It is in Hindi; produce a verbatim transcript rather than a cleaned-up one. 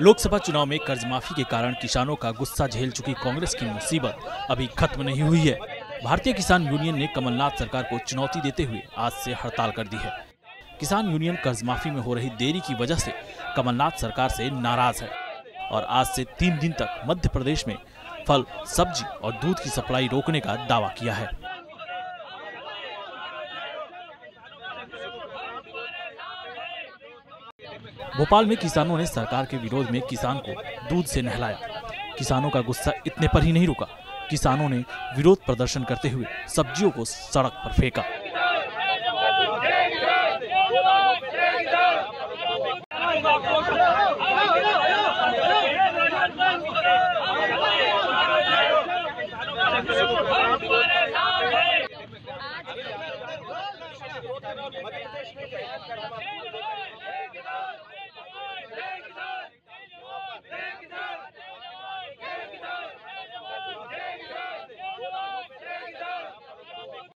लोकसभा चुनाव में कर्ज माफी के कारण किसानों का गुस्सा झेल चुकी कांग्रेस की मुसीबत अभी खत्म नहीं हुई है। भारतीय किसान यूनियन ने कमलनाथ सरकार को चुनौती देते हुए आज से हड़ताल कर दी है। किसान यूनियन कर्ज माफी में हो रही देरी की वजह से कमलनाथ सरकार से नाराज है और आज से तीन दिन तक मध्य प्रदेश में फल, सब्जी और दूध की सप्लाई रोकने का दावा किया है। भोपाल में किसानों ने सरकार के विरोध में किसान को दूध से नहलाया। किसानों का गुस्सा इतने पर ही नहीं रुका, किसानों ने विरोध प्रदर्शन करते हुए सब्जियों को सड़क पर फेंका।